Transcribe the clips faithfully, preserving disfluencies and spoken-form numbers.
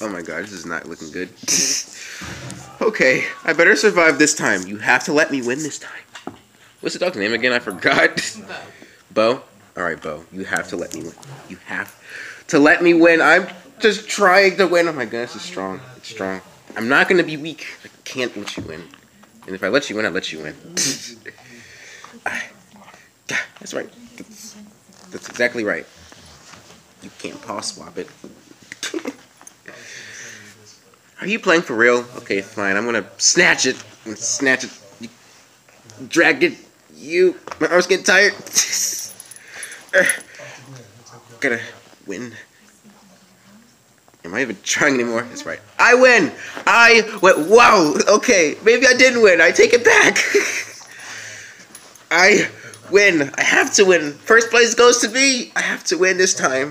Oh my god, this is not looking good. Okay, I better survive this time. You have to let me win this time. What's the dog's name again? I forgot. Bo. Bo? Alright, Bo. You have to let me win. You have to let me win. I'm just trying to win. Oh my goodness, it's strong. It's strong. I'm not going to be weak. I can't let you win. And if I let you win, I let you win. That's right. That's, that's exactly right. You can't paw swap it. Are you playing for real? Okay, fine. I'm going to snatch it. I'm gonna snatch it. You, drag it. You. My arm's getting tired. uh, gotta win. Am I even trying anymore? That's right. I win! I went. Wow! Okay, maybe I didn't win. I take it back. I win. I have to win. First place goes to me. I have to win this time.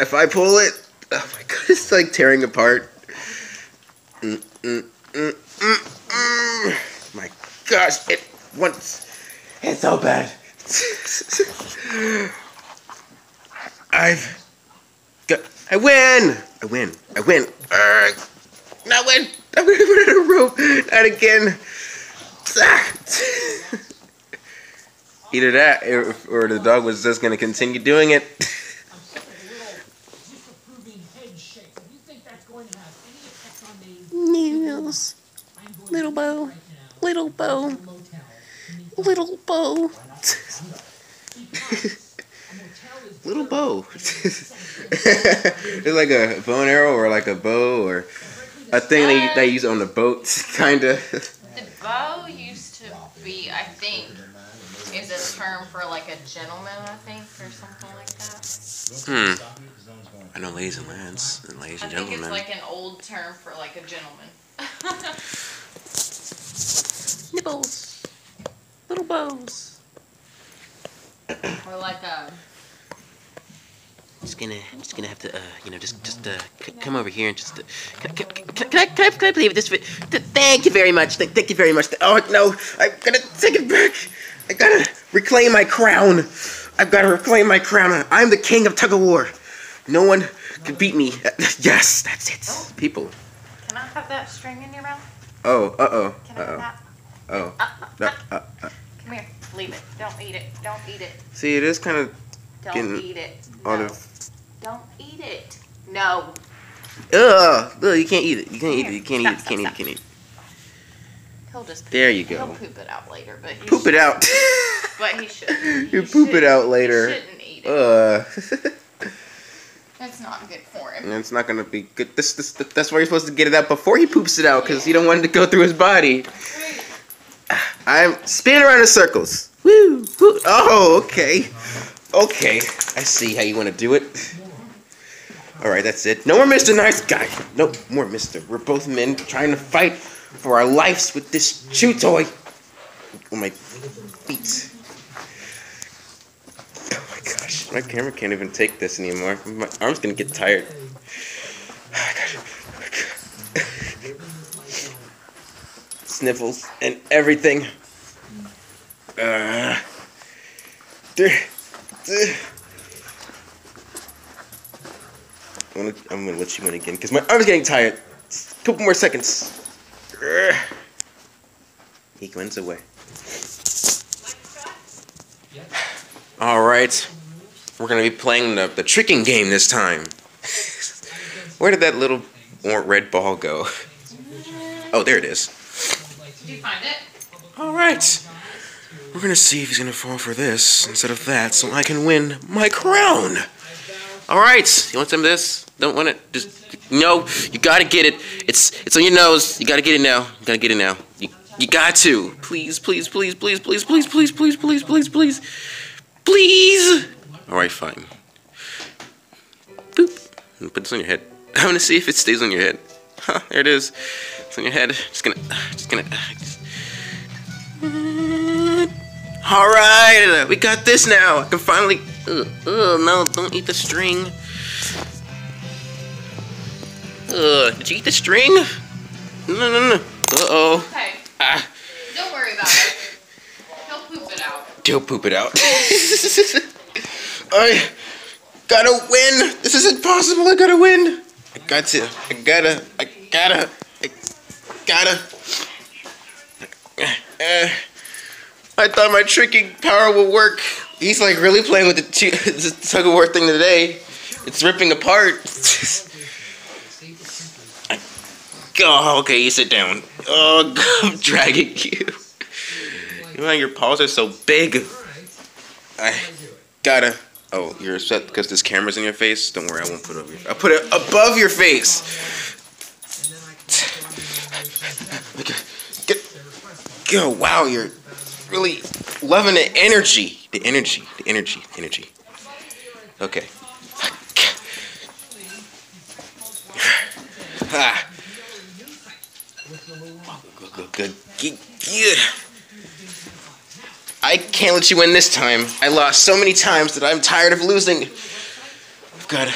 If I pull it, oh my god, it's like tearing apart. Mm, mm, mm, mm, mm. My gosh, it once. It's so bad. I've got. I win! I win. I win. Uh, not win. I'm gonna put it in a room. Not again. Either that, or, or the dog was just gonna continue doing it. Nails. Little Bo. Little Bo. Little Bo. Little Bo. It's like a bow and arrow or like a bow or a thing they, they use on the boats, kind of. The bow used to be, I think, is a term for like a gentleman, I think, or something like that. Hmm. I know ladies and lads and ladies and gentlemen. I think it's like an old term for like a gentleman. Nibbles. Little bows. Or like a... Just gonna, just gonna have to, uh, you know, just, just, uh, c come over here and just, uh, can, can, can, can I, can I, can I believe this? Th thank you very much. Th thank you very much. Oh no, I'm gonna take it back. I gotta reclaim my crown. I've gotta reclaim my crown. I'm the king of tug of war. No one can beat me. Yes, that's it. Oh. People. Can I have that string in your mouth? Oh, uh oh. Can I uh -oh. Have that? Oh. Uh, uh, uh, uh, uh. Come here. Leave it. Don't eat it. Don't eat it. See, it is kind of. Don't eat it. No. Of... Don't eat it. No. Ugh. Ugh. You can't eat it. You can't eat it. You can't eat it. You can't eat it. You can't eat it. He'll just poop. There you go. He'll poop it out later. But poop it out. But he should. You poop it out later. He shouldn't eat it. Ugh. That's not good for him. And it's not going to be good. This, this, this, that's why you're supposed to get it out before he poops it out, because yeah. You don't want it to go through his body. I'm spinning around in circles. Woo. Woo. Oh, okay. Okay, I see how you want to do it. Alright, that's it. No more Mister Nice Guy. No more Mister. We're both men trying to fight for our lives with this chew toy. Oh my feet. Oh my gosh, my camera can't even take this anymore. My arm's gonna get tired. Oh gosh. Oh my God. Sniffles and everything. Uh, there. I'm gonna let you win again because my arm's getting tired. A couple more seconds. He wins away. Alright. We're gonna be playing the, the tricking game this time. Where did that little red ball go? Oh, there it is. Did you find it? Alright. We're gonna see if he's gonna fall for this instead of that, so I can win my crown. All right, you want some of this? Don't want it? Just no. You gotta get it. It's it's on your nose. You gotta get it now. You gotta get it now. You you got to. Please, please, please, please, please, please, please, please, please, please, please, please. All right, fine. Boop. Put this on your head. I wanna see if it stays on your head. Huh, there it is. It's on your head. Just gonna, just gonna. Alright, we got this now. I can finally. Ugh, ugh, no, don't eat the string. Ugh, did you eat the string? No, no, no. Uh oh. Okay. Ah. Don't worry about it. He'll poop it out. He'll poop it out. I gotta win. This is impossible. I gotta win. I got you. I gotta. I gotta. I gotta. Uh, I thought my tricking power would work. He's like really playing with the, the tug of war thing today. It's ripping apart. I, oh, okay. You sit down. Oh, God, I'm dragging you. You know your paws are so big. I gotta. Oh, you're upset because this camera's in your face? Don't worry, I won't put it over your face. I'll put it above your face! Okay. Get, go, wow, you're really loving the energy. The energy, the energy, the energy. Okay. Ah. Good, good, good. Get, get. I can't let you win this time. I lost so many times that I'm tired of losing. I've got to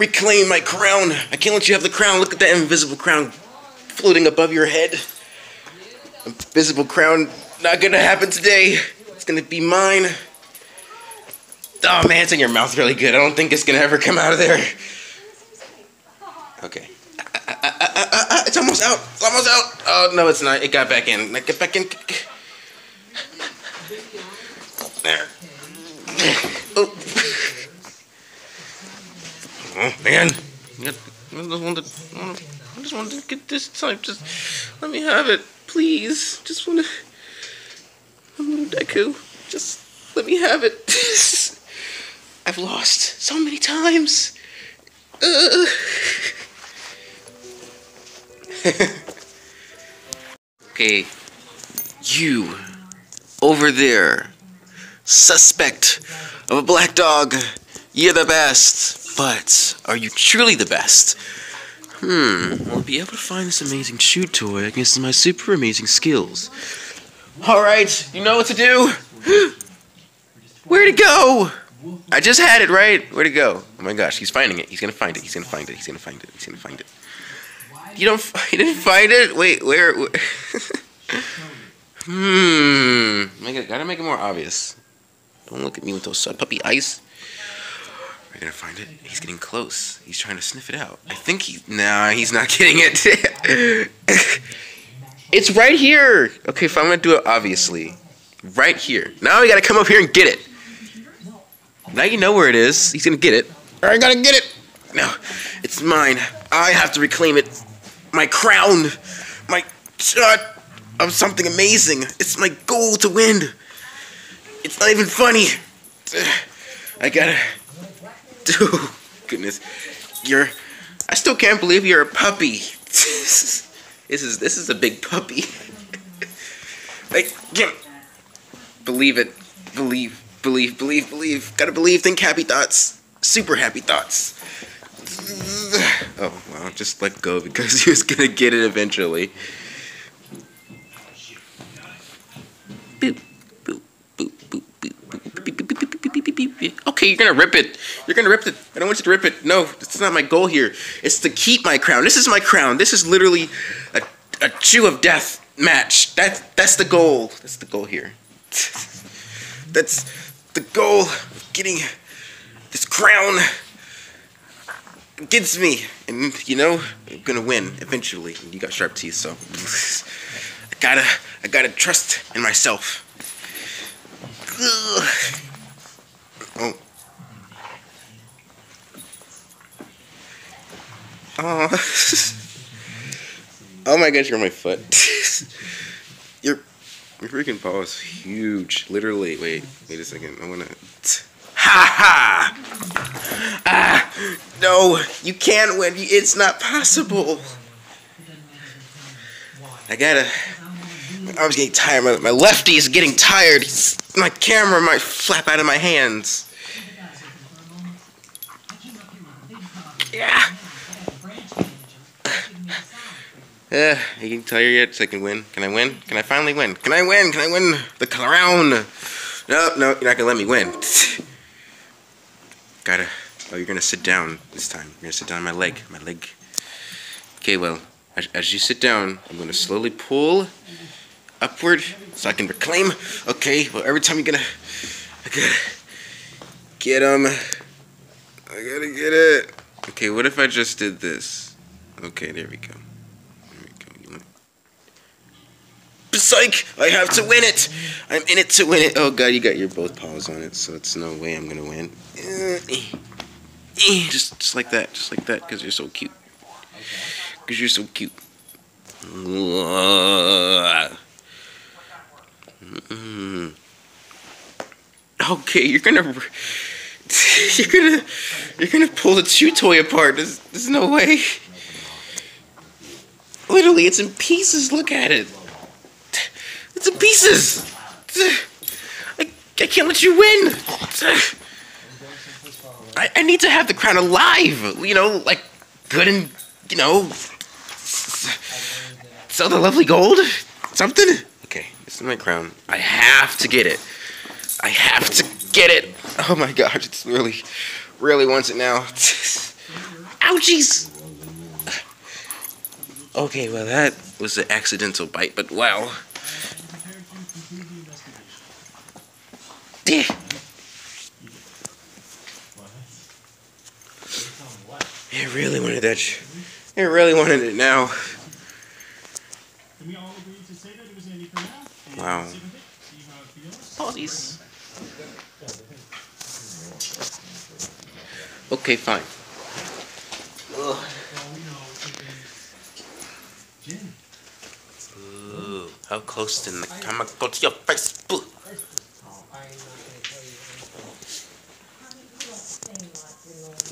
reclaim my crown. I can't let you have the crown. Look at that invisible crown floating above your head. Invisible crown, not gonna happen today. It's gonna be mine. Oh man, it's in your mouth really good. I don't think it's gonna ever come out of there. Okay. Uh, uh, uh, uh, uh, uh, it's almost out. It's almost out. Oh no, it's not. It got back in. Get back in. There. Oh. Oh man, I just wanted, I just wanted to get this time. Just let me have it, please. Just want to, I'm little Deku. Just let me have it. I've lost so many times. Uh. Okay, you over there. Suspect of a black dog, you're the best, but are you truly the best? Hmm, I'll be able to find this amazing chew toy against my super amazing skills. Alright, you know what to do? Where'd it go? I just had it, right? Where'd it go? Oh my gosh, he's finding it. He's gonna find it. He's gonna find it. He's gonna find it. He's gonna find it. You don't, you didn't find it? Wait, where? where? Hmm, make it, gotta make it more obvious. Don't look at me with those sub puppy eyes. We're gonna find it. He's getting close. He's trying to sniff it out. I think he. Nah, he's not getting it. It's right here. Okay, if I'm gonna do it, obviously, right here. Now we gotta come up here and get it. Now you know where it is. He's gonna get it. All right, gotta get it. No, it's mine. I have to reclaim it. My crown. My shot uh, of something amazing. It's my goal to win. It's not even funny. I gotta do. Goodness, you're. I still can't believe you're a puppy. This is this is a big puppy. I can't believe it. Believe, believe, believe, believe. Gotta believe. Think happy thoughts. Super happy thoughts. Oh well, just let go because he was gonna get it eventually. Boop. Okay, you're gonna rip it. You're gonna rip it. I don't want you to rip it. No, it's not my goal here. It's to keep my crown. This is my crown. This is literally a, a chew of death match. That's that's the goal. That's the goal here. That's the goal of getting this crown. It gets me, and you know I'm gonna win eventually. You got sharp teeth, so I gotta I gotta trust in myself. Ugh. Oh. Oh. Oh my gosh, you're on my foot. Your your freaking paw is huge. Literally. Wait, wait a second. I wanna. Ha ha! Ah! No, you can't win. It's not possible. I gotta. My arm's getting tired. My, my lefty is getting tired. He's, my camera might flap out of my hands. Yeah. Uh, I can tell you yet so I can win. Can I win? Can I finally win? Can I win? Can I win the crown? No, no, you're not gonna let me win. Gotta. Oh, you're gonna sit down this time. You're gonna sit down on my leg. My leg. Okay, well, as, as you sit down, I'm gonna slowly pull upward, so I can reclaim. Okay, well, every time you're gonna, I gotta get him. I gotta get it. Okay, what if I just did this? Okay, there we go. Psych! I have to win it! I'm in it to win it! Oh god, you got your both paws on it, so it's no way I'm gonna win. Just, just like that, just like that, because you're so cute. Because you're so cute. Okay, you're gonna... You're gonna... You're gonna pull the chew toy apart. There's, there's no way. Literally, it's in pieces. Look at it. It's in pieces! I, I can't let you win! I, I need to have the crown alive! You know, like, good and, you know, sell the lovely gold? Something? Okay, this is my crown. I have to get it. I have to get it! Oh my gosh, it's really, really wants it now. Ouchies! Okay, well that was an accidental bite, but wow. Yeah. I really wanted that. I really wanted it now. Wow. Pausies. Okay, fine. Ooh, how close in the camera go to your face.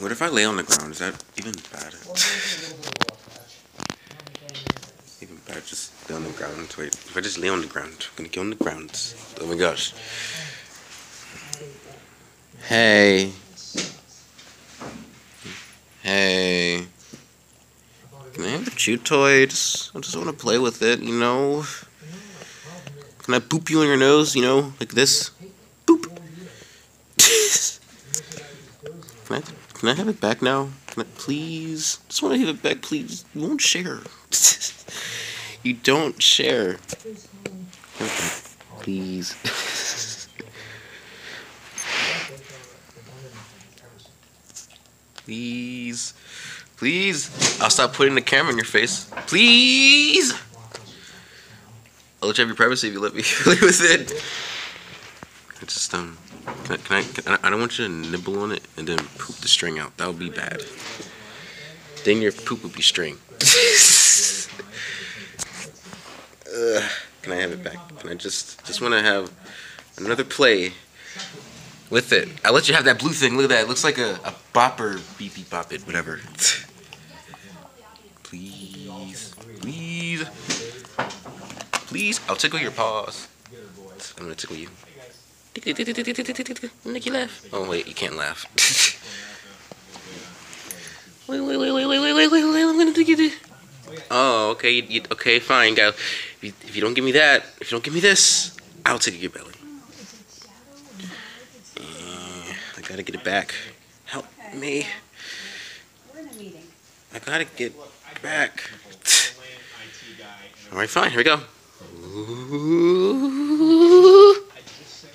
What if I lay on the ground? Is that even bad? Even bad, just lay on the ground. Wait, if I just lay on the ground, I'm gonna get on the ground. Oh my gosh. Hey. Hey. Can I have the chew toy? I just, I just wanna play with it, you know? Can I boop you on your nose, you know? Like this? Boop. Can I have it back now? Can I, please? Just want to have it back, please. You won't share. You don't share. Okay. Please. Please. Please. I'll stop putting the camera in your face. Please. I'll let you have your privacy if you let me play with it. I just, um... Can I, can I, can I, I don't want you to nibble on it and then poop the string out. That would be bad. Then your poop would be string. uh, can I have it back? Can I just, just want to have another play with it. I'll let you have that blue thing. Look at that. It looks like a, a bopper. Beep, beep, bop it. Whatever. Please. Please. Please. I'll tickle your paws. I'm going to tickle you. Nicky laugh. Oh wait, you can't laugh. Wait, wait, wait, wait, wait, wait, wait, wait, wait, I'm gonna do it. Oh, okay, you, you, okay, fine, guy. If you, if you don't give me that, if you don't give me this, I'll take your belly. Uh, I gotta get it back. Help me. I gotta get back. All right, fine. Here we go. Ooh.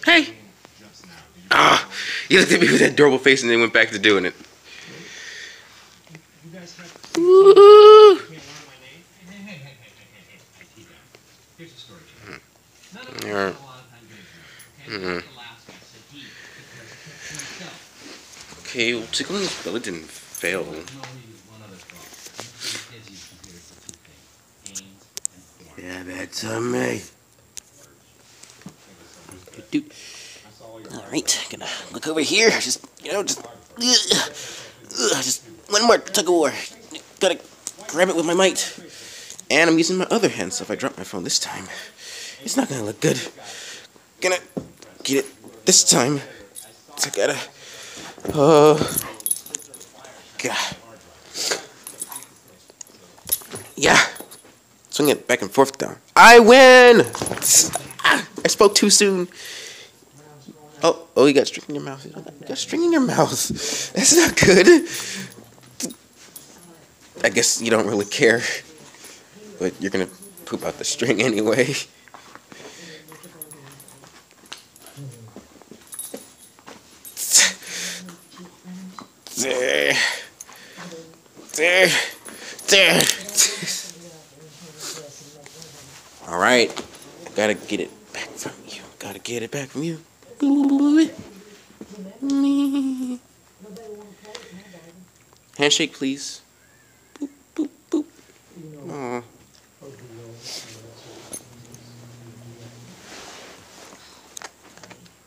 Hey! Ah! Oh, you looked at me with that adorable face and then went back to doing it. Woo! Yeah. Mm-hmm. Okay, well, tickling his belly didn't fail. Yeah, that's on me. Alright, gonna look over here. Just, you know, just. Uh, uh, just one more tug of war. Gotta grab it with my might. And I'm using my other hand, so if I drop my phone this time, it's not gonna look good. Gonna get it this time. So I gotta. Oh. Uh, God. Yeah. Swing it back and forth down. I win! I spoke too soon. Oh, oh, you got string in your mouth. You got string in your mouth. That's not good. I guess you don't really care. But you're going to poop out the string anyway. there. All right, I gotta get it back from you. I gotta get it back from you. Handshake, please. Boop, boop, boop. Aww.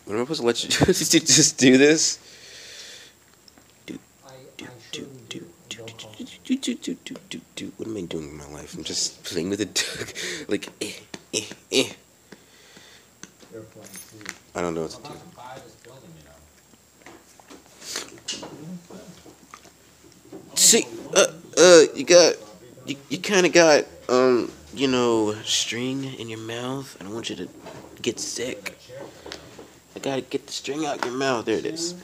What am I supposed to let you do? Just do this? Do, do, do, do, do, do, do, do, do, do, do. What am I doing in my life? I'm just playing with a duck. Like, eh, eh, eh. I don't know what to do. See, uh, uh, you got, you, you kind of got, um, you know, string in your mouth. I don't want you to get sick. I gotta get the string out your mouth. There it is.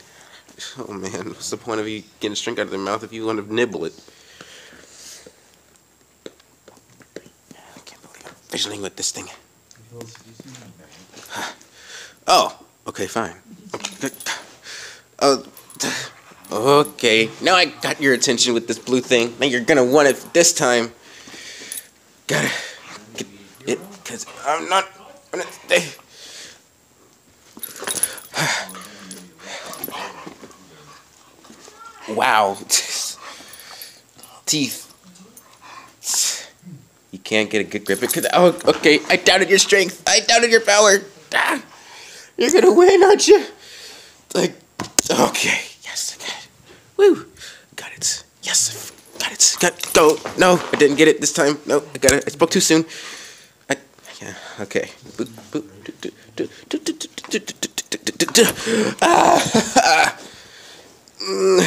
Oh man, what's the point of you getting a string out of their mouth if you want to nibble it? I can't believe I'm fiddling with this thing. Oh, okay, fine. Oh, okay. Now I got your attention with this blue thing. Now you're gonna want it this time. Gotta get it, cause I'm not gonna stay. Wow. Teeth. You can't get a good grip. Because, oh, okay. I doubted your strength. I doubted your power. Ah, you're going to win, aren't you? Like, okay. Yes, I got it. Woo. Got it. Yes, I got it. Got, go. No, I didn't get it this time. No, I got it. I spoke too soon. I, yeah, okay. Boop, boop, do, do, do, do, do, do, do, do, do, do. Ah, ah. Mm.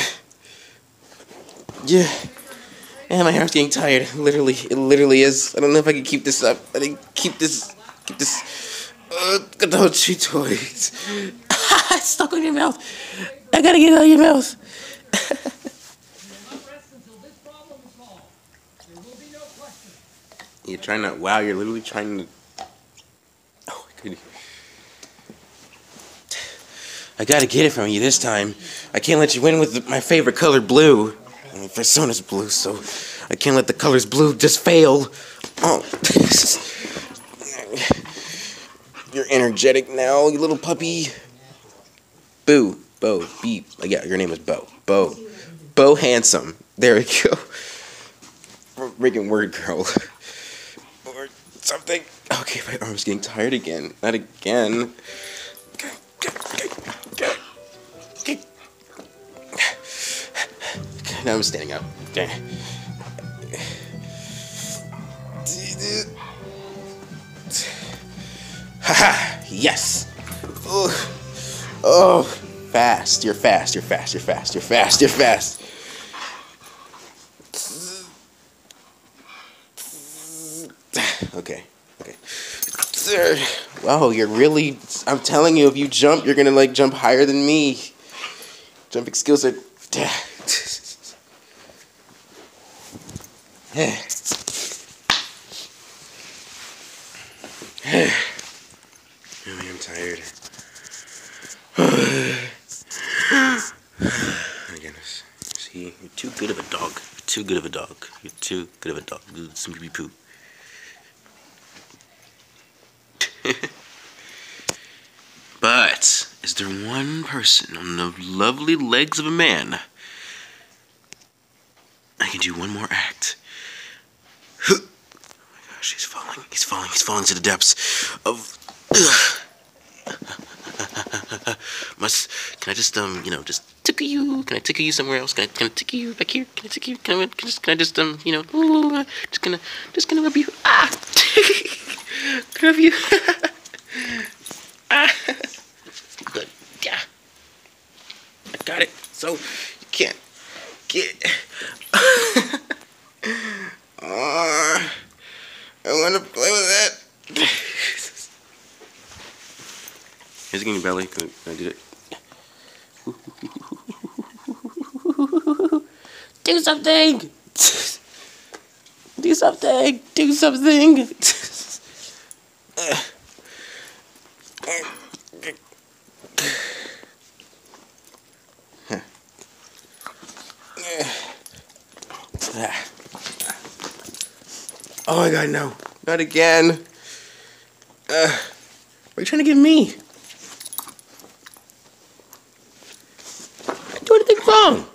Yeah, and my arm's getting tired. Literally, it literally is. I don't know if I can keep this up. I can keep this. Keep this. Uh, got the whole tree toys. It's stuck on your mouth. I gotta get it out of your mouth. You're trying to. Wow, you're literally trying to. Oh, I couldn't. I gotta get it from you this time. I can't let you win with the, my favorite color, blue. I mean, Persona's blue, so I can't let the colors blue just fail. Oh, you're energetic now, you little puppy. Boo, Bo, Beep. Yeah, your name is Bo. Bo, Bo Handsome. There we go. Freaking word girl, or something. Okay, my arm's getting tired again. Not again. Now I'm standing up. Okay. Haha! Yes! Oh. Oh! Fast! You're fast! You're fast! You're fast! You're fast! You're fast! Okay. Okay. Wow, you're really... I'm telling you, if you jump, you're gonna, like, jump higher than me. Jumping skills are... Really, I'm tired. Oh my goodness. See, you're too good of a dog. You're too good of a dog. You're too good of a dog. Simply poo. But is there one person on the lovely legs of a man? I can do one more act. Oh my gosh, he's falling. He's falling. He's falling to the depths of. Must. Can I just um, you know, just tickle you? Can I tickle you somewhere else? Can I can I tickle you back here? Can I tickle you? Can I, can I just can I just um, you know, just gonna just gonna rub you. Ah, rub you. Ah, good. Yeah, I got it. So you can't get. Oh, I want to play with that. Is it in your belly? Can I, can I do it? Do something! Do something! Do something! Yeah. Oh my god, no. Not again. Uh, what are you trying to give me? I didn't do anything wrong.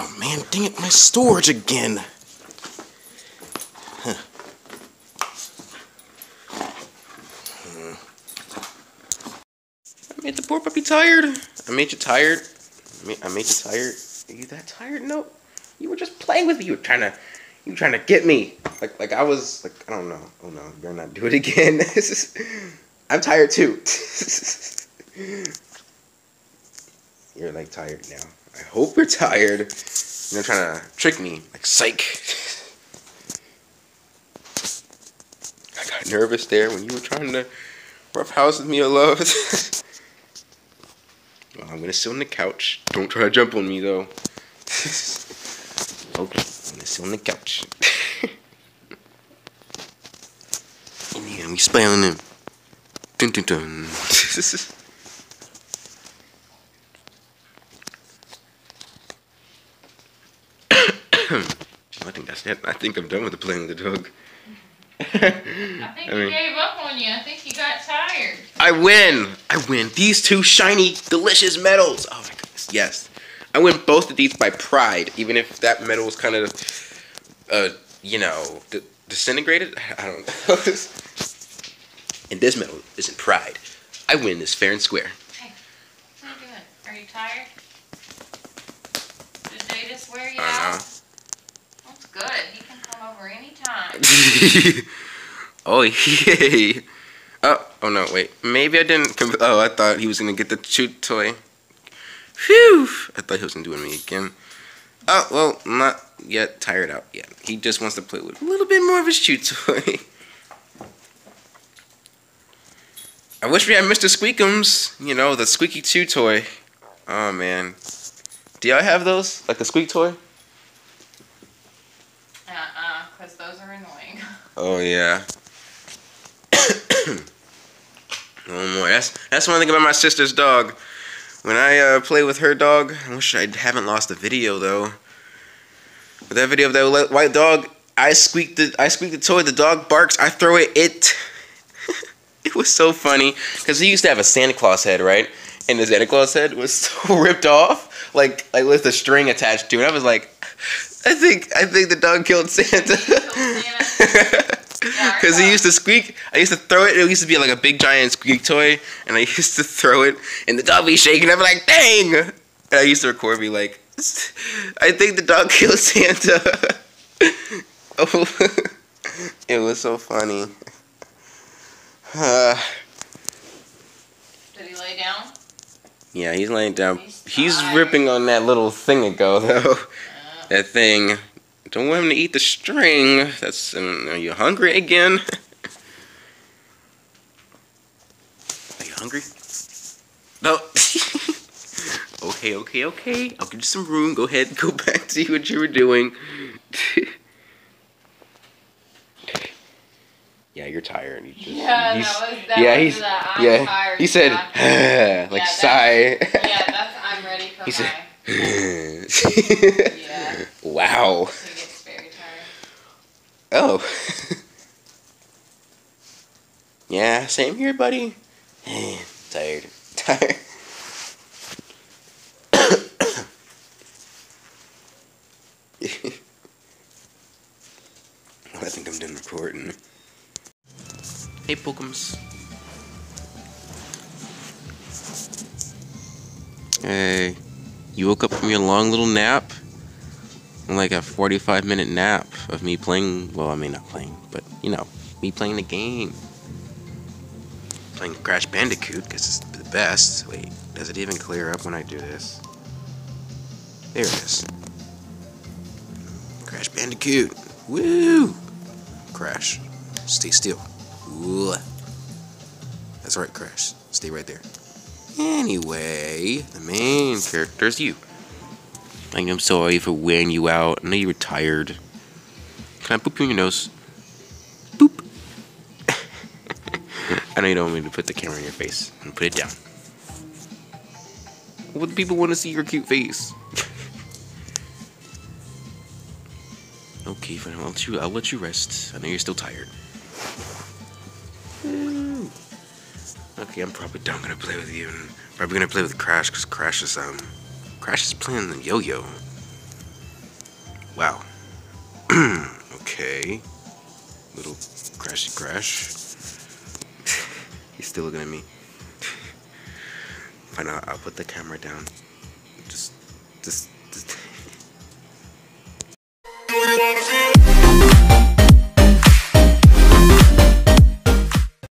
Oh man, dang it, my storage again. Huh. I made the poor puppy tired. I made you tired. I made, I made you tired. Are you that tired? No. You were just playing with me. You were trying to you were trying to get me. Like like I was like I don't know. Oh no, you better not do it again. I'm tired too. You're like tired now. I hope you're tired. You're trying to trick me. Like psych. I got nervous there when you were trying to rough house with me or love. Well, I'm gonna sit on the couch. Don't try to jump on me though. Okay, I'm gonna sit on the couch. And yeah, we spy on him. Dun dun dun. I think that's it. I think I'm done with playing with the dog. I think I mean, he gave up on you. I think he got tired. I win. I win. These two shiny, delicious medals. Oh my goodness. Yes. I win both of these by pride, even if that medal was kind of, uh, you know, d disintegrated. I don't know. And this medal isn't pride. I win this fair and square. Hey, what are you doing? Are you tired? Did they just wear you out? Uh-huh. Good. He can come over anytime. Oh, yay. Oh, oh, no, wait. Maybe I didn't... Oh, I thought he was going to get the chew toy. Phew. I thought he was going to do it me again. Oh, well, not yet tired out yet. He just wants to play with a little bit more of his chew toy. I wish we had Mister Squeakums. You know, the squeaky chew toy. Oh, man. Do y'all have those? Like a squeak toy? Uh-uh, because those are annoying. Oh, yeah. Oh, boy. That's, that's one thing about my sister's dog. When I uh, play with her dog, I wish I haven't lost the video, though. With that video of that white dog, I squeak the, I squeak the toy, the dog barks, I throw it, it... It was so funny, because he used to have a Santa Claus head, right? And the Santa Claus head was so ripped off, like, like with a string attached to it. I was like... I think I think the dog killed Santa. Because he used to squeak. I used to throw it. It used to be like a big giant squeak toy, and I used to throw it, and the dog be shaking. I'm like, dang! And I used to record me like, I think the dog killed Santa. Oh, it was so funny. Uh, Did he lay down? Yeah, he's laying down. He's, he's ripping on that little thing ago though. That thing. Don't want him to eat the string. That's. Um, are you hungry again? Are you hungry? No. okay, okay, okay. I'll give you some room. Go ahead. Go back to what you were doing. Yeah, you're tired. You just, yeah, he's, that was that. Yeah, he's. That. I'm yeah, tired. He said, ah, like yeah, sigh. That's, yeah, that's. I'm ready for he my. Said, yeah. Wow. He gets very tired. Oh. Yeah, same here, buddy. Tired. Tired. Well, I think I'm done recording. Hey, Pokums. Hey. You woke up from your long little nap, like a forty-five minute nap of me playing, well, I mean not playing, but you know, me playing the game. Playing Crash Bandicoot, because it's the best. Wait, does it even clear up when I do this? There it is. Crash Bandicoot. Woo! Crash. Stay still. Ooh. That's right, Crash. Stay right there. Anyway, the main character is you. I am sorry for wearing you out. I know you were tired. Can I boop you in your nose? Boop. I know you don't want me to put the camera in your face. And put it down. What do people want to see your cute face? Okay, fine. I'll let you. I'll let you rest. I know you're still tired. Ooh. Okay, I'm probably done gonna play with you. And probably gonna play with Crash because Crash is um, Crash is playing the yo-yo. Wow. Okay. Little Crashy Crash. He's still looking at me. Fine. I'll, I'll put the camera down. Just, just.